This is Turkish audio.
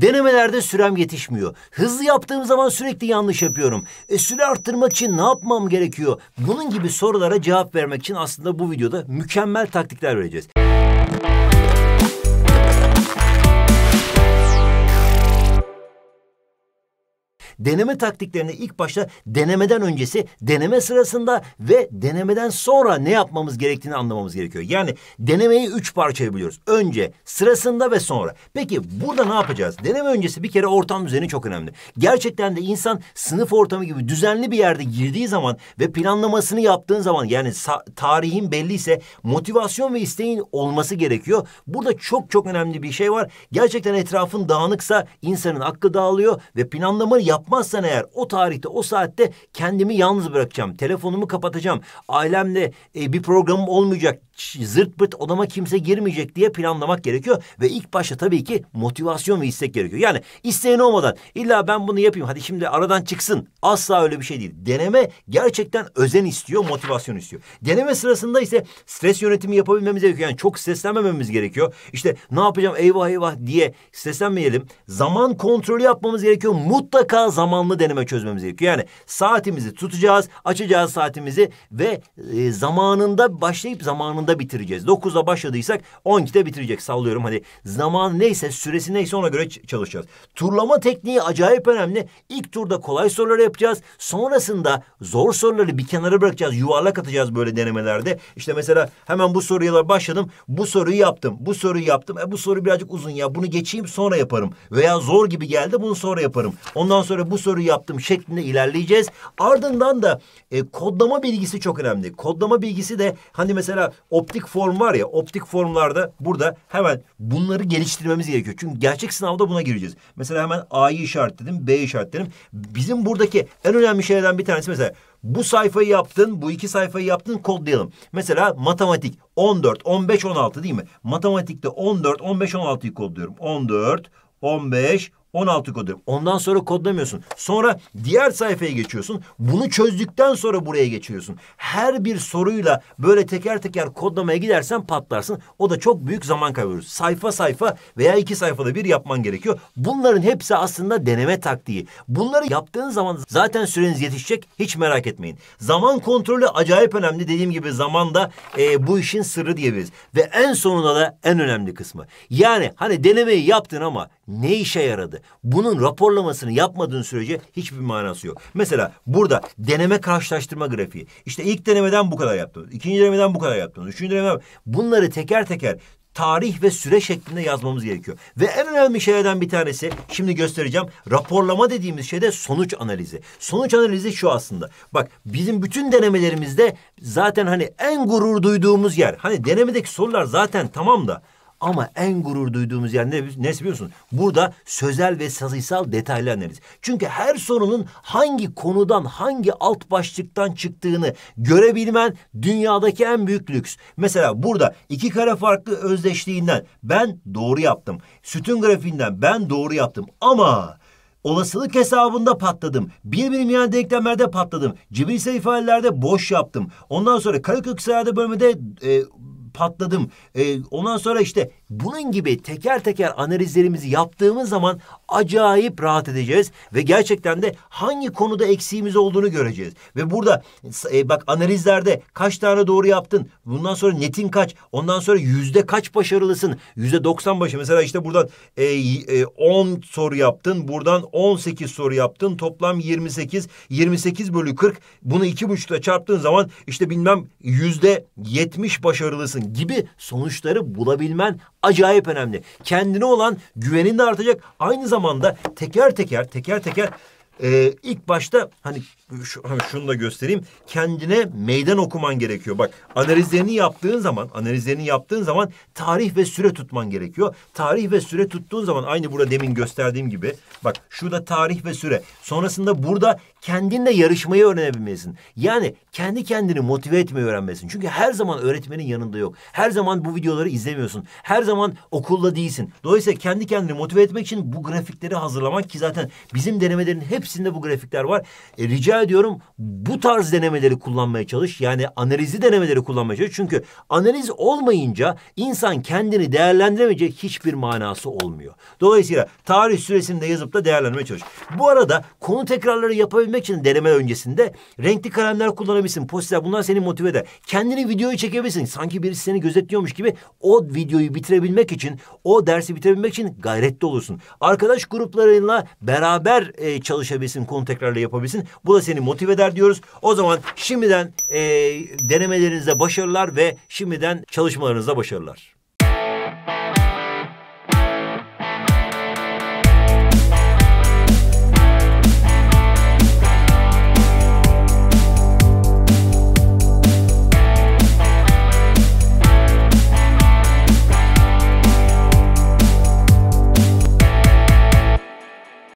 Denemelerde sürem yetişmiyor. Hızlı yaptığım zaman sürekli yanlış yapıyorum. Süre arttırmak için ne yapmam gerekiyor? Bunun gibi sorulara cevap vermek için aslında bu videoda mükemmel taktikler vereceğiz. Deneme taktiklerini ilk başta denemeden öncesi, deneme sırasında ve denemeden sonra ne yapmamız gerektiğini anlamamız gerekiyor. Yani denemeyi 3 parçaya biliyoruz. Önce, sırasında ve sonra. Peki burada ne yapacağız? Deneme öncesi bir kere ortam düzeni çok önemli. Gerçekten de insan sınıf ortamı gibi düzenli bir yerde girdiği zaman ve planlamasını yaptığın zaman, yani tarihin belliyse motivasyon ve isteğin olması gerekiyor. Burada çok önemli bir şey var. Gerçekten etrafın dağınıksa insanın aklı dağılıyor ve planlamayı yapmazsan eğer o tarihte, o saatte kendimi yalnız bırakacağım, telefonumu kapatacağım, ailemle bir programım olmayacak, zırt pırt odama kimse girmeyecek diye planlamak gerekiyor. Ve ilk başta tabii ki motivasyon ve istek gerekiyor. Yani isteğin olmadan illa ben bunu yapayım, hadi şimdi aradan çıksın, asla öyle bir şey değil. Deneme gerçekten özen istiyor, motivasyon istiyor. Deneme sırasında ise stres yönetimi yapabilmemiz gerekiyor. Yani çok streslenmememiz gerekiyor. İşte ne yapacağım eyvah diye streslenmeyelim. Zaman kontrolü yapmamız gerekiyor. Mutlaka zamanlı deneme çözmemiz gerekiyor. Yani saatimizi tutacağız, açacağız saatimizi ve zamanında başlayıp zamanında bitireceğiz. 9'da başladıysak 12'de bitirecek, sallıyorum hadi. Zaman neyse, süresi neyse ona göre çalışacağız. Turlama tekniği acayip önemli. İlk turda kolay soruları yapacağız. Sonrasında zor soruları bir kenara bırakacağız. Yuvarlak atacağız böyle denemelerde. İşte mesela hemen bu soruya başladım. Bu soruyu yaptım. Bu soruyu yaptım. Bu soru birazcık uzun ya. Bunu geçeyim sonra yaparım. Veya zor gibi geldi, bunu sonra yaparım. Ondan sonra bu soruyu yaptım şeklinde ilerleyeceğiz. Ardından da kodlama bilgisi çok önemli. Kodlama bilgisi de hani mesela optik form var ya, optik formlarda burada hemen bunları geliştirmemiz gerekiyor. Çünkü gerçek sınavda buna gireceğiz. Mesela hemen A'yı işaretledim, B'yi işaretledim. Bizim buradaki en önemli şeylerden bir tanesi mesela bu sayfayı yaptın, bu iki sayfayı yaptın, kodlayalım. Mesela matematik 14, 15, 16 değil mi? Matematikte 14, 15, 16'yı kodluyorum. 14, 15, 16 kodluyorum. Ondan sonra kodlamıyorsun. Sonra diğer sayfaya geçiyorsun. Bunu çözdükten sonra buraya geçiyorsun. Her bir soruyla böyle teker teker kodlamaya gidersen patlarsın. O da çok büyük zaman kaybediyoruz. Sayfa sayfa veya iki sayfada bir yapman gerekiyor. Bunların hepsi aslında deneme taktiği. Bunları yaptığın zaman zaten süreniz yetişecek. Hiç merak etmeyin. Zaman kontrolü acayip önemli. Dediğim gibi zaman da bu işin sırrı diyebiliriz. Ve en sonunda da en önemli kısmı. Yani hani denemeyi yaptın ama ne işe yaradı? Bunun raporlamasını yapmadığın sürece hiçbir manası yok. Mesela burada deneme karşılaştırma grafiği. İşte ilk denemeden bu kadar yaptınız. İkinci denemeden bu kadar yaptınız. Üçüncü denemeden... Bunları teker teker tarih ve süre şeklinde yazmamız gerekiyor. Ve en önemli şeylerden bir tanesi, şimdi göstereceğim. Raporlama dediğimiz şey de sonuç analizi. Sonuç analizi şu aslında. Bak bizim bütün denemelerimizde zaten hani en gurur duyduğumuz yer. Hani denemedeki sorular zaten tamam da. Ama en gurur duyduğumuz yer ne biliyorsun? Burada sözel ve sayısal detaylı analiz. Çünkü her sorunun hangi konudan, hangi alt başlıktan çıktığını görebilmen dünyadaki en büyük lüks. Mesela burada iki kare farklı özdeşliğinden ben doğru yaptım. Sütun grafiğinden ben doğru yaptım ama... Olasılık hesabında patladım. Bir birim yani denklemlerde patladım. Cebirsel ifadelerde boş yaptım. Ondan sonra karekök sayıda bölmede... patladım. Ondan sonra işte bunun gibi teker teker analizlerimizi yaptığımız zaman acayip rahat edeceğiz ve gerçekten de hangi konuda eksiğimiz olduğunu göreceğiz. Ve burada bak analizlerde kaç tane doğru yaptın? Bundan sonra netin kaç? Ondan sonra yüzde kaç başarılısın? %90 başı. Mesela işte buradan 10 soru yaptın. Buradan 18 soru yaptın. Toplam 28. 28/40. Bunu 2,5'la çarptığın zaman işte bilmem %70 başarılısın gibi sonuçları bulabilmen acayip önemli. Kendine olan güvenin de artacak. Aynı zamanda teker teker ilk başta hani şunu da göstereyim. Kendine meydan okuman gerekiyor. Bak analizlerini yaptığın zaman tarih ve süre tutman gerekiyor. Tarih ve süre tuttuğun zaman aynı burada demin gösterdiğim gibi. Bak şurada tarih ve süre. Sonrasında burada kendinle yarışmayı öğrenebilmelisin. Yani kendi kendini motive etmeyi öğrenmelisin. Çünkü her zaman öğretmenin yanında yok. Her zaman bu videoları izlemiyorsun. Her zaman okulda değilsin. Dolayısıyla kendi kendini motive etmek için bu grafikleri hazırlamak ki zaten bizim denemelerin hepsinde bu grafikler var. Rica rica ediyorum bu tarz denemeleri kullanmaya çalış. Yani analizli denemeleri kullanmaya çalış. Çünkü analiz olmayınca insan kendini değerlendiremeyecek, hiçbir manası olmuyor. Dolayısıyla tarih süresini de yazıp da değerlendirmeye çalış. Bu arada konu tekrarları yapabilmek için deneme öncesinde renkli kalemler kullanabilirsin. Poster, bunlar seni motive eder. Kendini videoyu çekebilirsin. Sanki birisi seni gözetliyormuş gibi o videoyu bitirebilmek için, o dersi bitirebilmek için gayretli olursun. Arkadaş gruplarıyla beraber çalışabilsin, konu tekrarları yapabilsin. Bu da seni motive eder diyoruz. O zaman şimdiden denemelerinizde başarılar ve şimdiden çalışmalarınızda başarılar.